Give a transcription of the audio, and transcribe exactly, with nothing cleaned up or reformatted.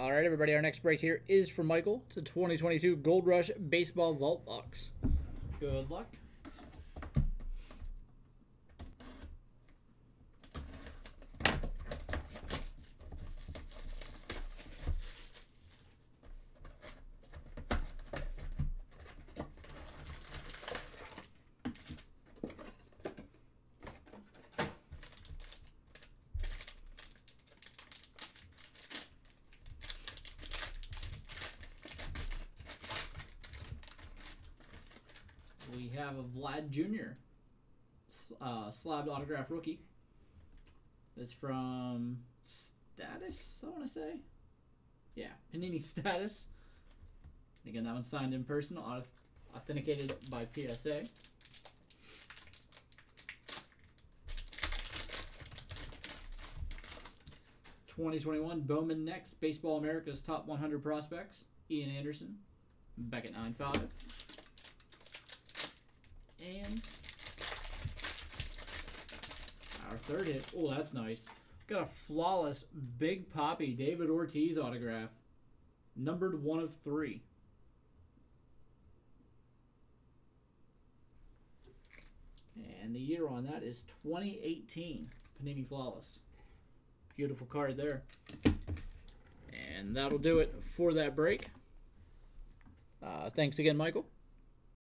All right, everybody, our next break here is for Michael. It's a twenty twenty-two Gold Rush Baseball Vault Box. Good luck. We have a Vlad Junior Uh, slabbed autograph rookie. That's from Status, I want to say. Yeah, Panini Status. And again, that one's signed in person, authenticated by P S A. twenty twenty-one Bowman next. Baseball America's Top one hundred Prospects. Ian Anderson, back at nine five. And our third hit. Oh, that's nice. Got a flawless Big Poppy David Ortiz autograph. Numbered one of three. And the year on that is twenty eighteen. Panini Flawless. Beautiful card there. And that'll do it for that break. Uh, thanks again, Michael.